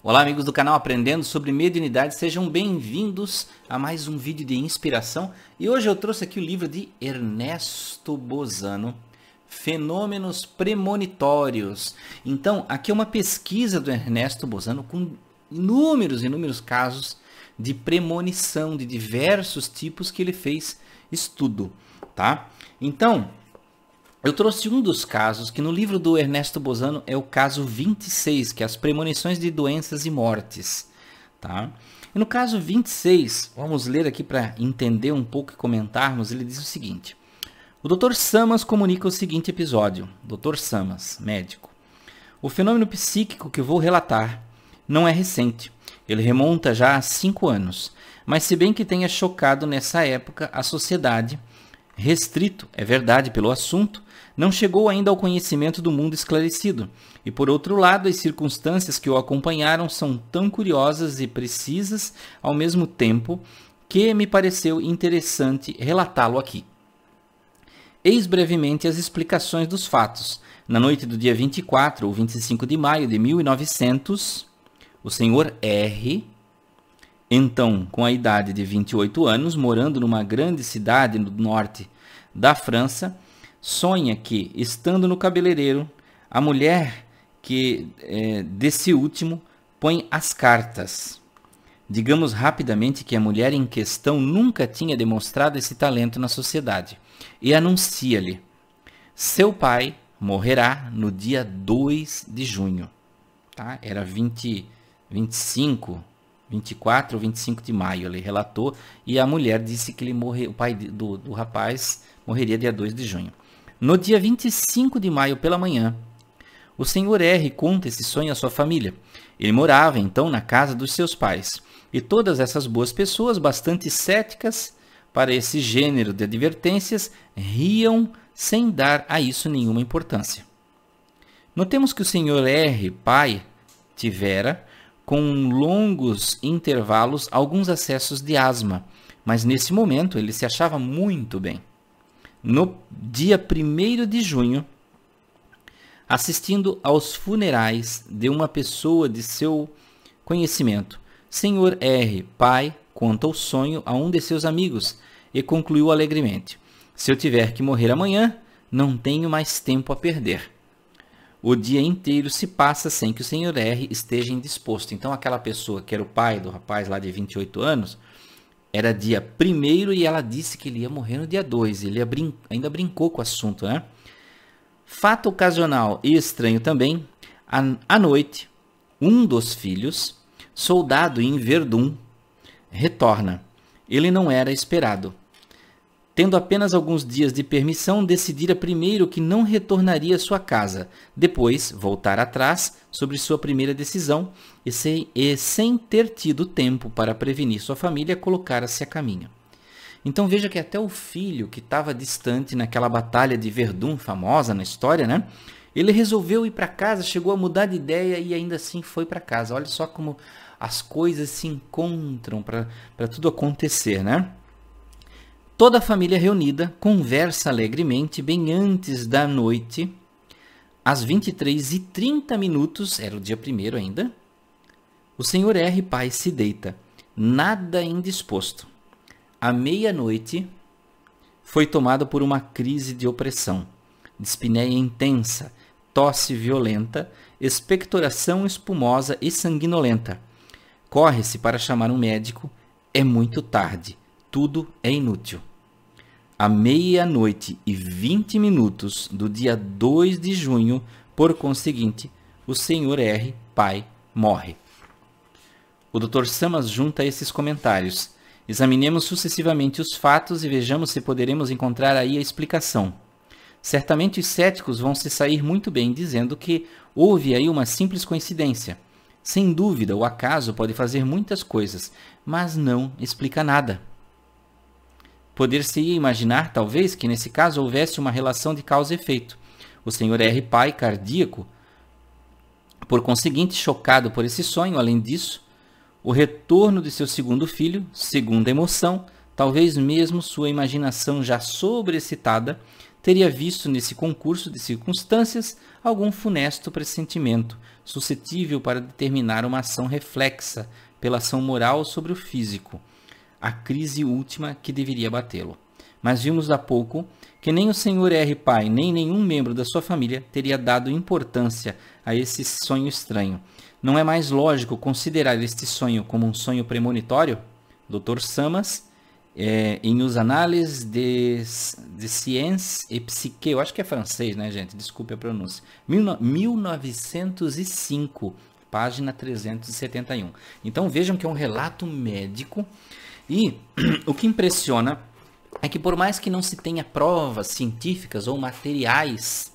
Olá amigos do canal Aprendendo sobre Mediunidade, sejam bem-vindos a mais um vídeo de inspiração. E hoje eu trouxe aqui o livro de Ernesto Bozzano, Fenômenos Premonitórios. Então, aqui é uma pesquisa do Ernesto Bozzano com inúmeros casos de premonição, de diversos tipos que ele fez estudo, tá? Então, eu trouxe um dos casos, que no livro do Ernesto Bozzano é o caso 26, que é as premonições de doenças e mortes, tá? E no caso 26, vamos ler aqui para entender um pouco e comentarmos, ele diz o seguinte: o Dr. Samas comunica o seguinte episódio. Dr. Samas, médico. O fenômeno psíquico que vou relatar não é recente. Ele remonta já a 5 anos. Mas se bem que tenha chocado nessa época a sociedade, restrito, é verdade, pelo assunto, não chegou ainda ao conhecimento do mundo esclarecido. E por outro lado, as circunstâncias que o acompanharam são tão curiosas e precisas ao mesmo tempo que me pareceu interessante relatá-lo aqui. Eis brevemente as explicações dos fatos. Na noite do dia 24 ou 25 de maio de 1900, o senhor R, então com a idade de 28 anos, morando numa grande cidade no norte da França, sonha que, estando no cabeleireiro, a mulher que desse último põe as cartas. Digamos rapidamente que a mulher em questão nunca tinha demonstrado esse talento na sociedade. E anuncia-lhe: seu pai morrerá no dia 2 de junho. Tá? Era 24 ou 25 de maio, ele relatou. E a mulher disse que ele o pai do rapaz morreria dia 2 de junho. No dia 25 de maio pela manhã, o senhor R conta esse sonho à sua família. Ele morava então na casa dos seus pais. E todas essas boas pessoas, bastante céticas para esse gênero de advertências, riam sem dar a isso nenhuma importância. Notemos que o senhor R, pai, tivera, com longos intervalos, alguns acessos de asma, mas nesse momento ele se achava muito bem. No dia 1º de junho, assistindo aos funerais de uma pessoa de seu conhecimento, senhor R, pai, conta o sonho a um de seus amigos e concluiu alegremente: se eu tiver que morrer amanhã, não tenho mais tempo a perder. O dia inteiro se passa sem que o senhor R esteja indisposto. Então aquela pessoa que era o pai do rapaz lá de 28 anos, era dia 1º e ela disse que ele ia morrer no dia 2. Ele ainda brincou com o assunto, né? Fato ocasional e estranho também, à noite, um dos filhos, soldado em Verdun, retorna. Ele não era esperado. Tendo apenas alguns dias de permissão, decidira primeiro que não retornaria à sua casa, depois voltar atrás sobre sua primeira decisão e sem ter tido tempo para prevenir sua família, colocara-se a caminho. Então veja que até o filho que estava distante naquela batalha de Verdun, famosa na história, né? Ele resolveu ir para casa, chegou a mudar de ideia e ainda assim foi para casa. Olha só como as coisas se encontram para tudo acontecer, né? Toda a família reunida conversa alegremente bem antes da noite, às 23h30, era o dia 1º ainda, o senhor R. pai se deita, nada indisposto. À meia-noite, foi tomado por uma crise de opressão, dispneia intensa, tosse violenta, expectoração espumosa e sanguinolenta. Corre-se para chamar um médico, é muito tarde, tudo é inútil. À meia-noite e 20 minutos do dia 2 de junho, por conseguinte, o senhor R, pai, morre. O Dr. Samas junta esses comentários. Examinemos sucessivamente os fatos e vejamos se poderemos encontrar aí a explicação. Certamente os céticos vão se sair muito bem dizendo que houve aí uma simples coincidência. Sem dúvida, o acaso pode fazer muitas coisas, mas não explica nada. Poder-se-ia imaginar, talvez, que nesse caso houvesse uma relação de causa e efeito. O senhor R. pai, cardíaco, por conseguinte, chocado por esse sonho, além disso, o retorno de seu segundo filho, segunda emoção, Talvez mesmo sua imaginação já sobreexcitada teria visto nesse concurso de circunstâncias algum funesto pressentimento, suscetível para determinar uma ação reflexa pela ação moral sobre o físico, a crise última que deveria batê-lo. Mas vimos há pouco que nem o Sr. R. Pai, nem nenhum membro da sua família teria dado importância a esse sonho estranho. Não é mais lógico considerar este sonho como um sonho premonitório? Dr. Samas, em Os Análises de Science et Psyché, eu acho que é francês, né, gente? Desculpe a pronúncia. 1905, página 371. Então vejam que é um relato médico e o que impressiona é que, por mais que não se tenha provas científicas ou materiais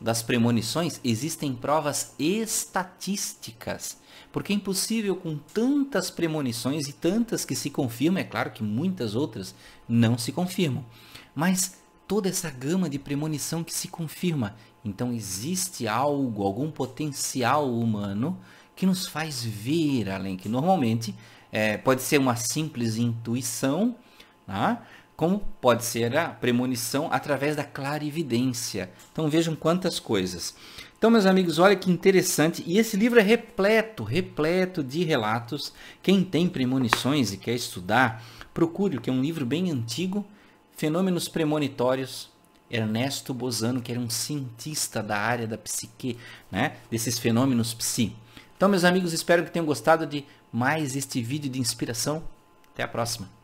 das premonições, existem provas estatísticas. Porque é impossível, com tantas premonições e tantas que se confirmam, é claro que muitas outras não se confirmam, mas toda essa gama de premonição que se confirma, então existe algo, algum potencial humano que nos faz ver além, que normalmente pode ser uma simples intuição, né? Como pode ser a premonição através da clarividência. Então vejam quantas coisas. Então, meus amigos, olha que interessante. E esse livro é repleto de relatos. Quem tem premonições e quer estudar, procure, que é um livro bem antigo, Fenômenos Premonitórios, Ernesto Bozzano, que era um cientista da área da psique, né? Desses fenômenos psi. Então, meus amigos, espero que tenham gostado de mais este vídeo de inspiração. Até a próxima.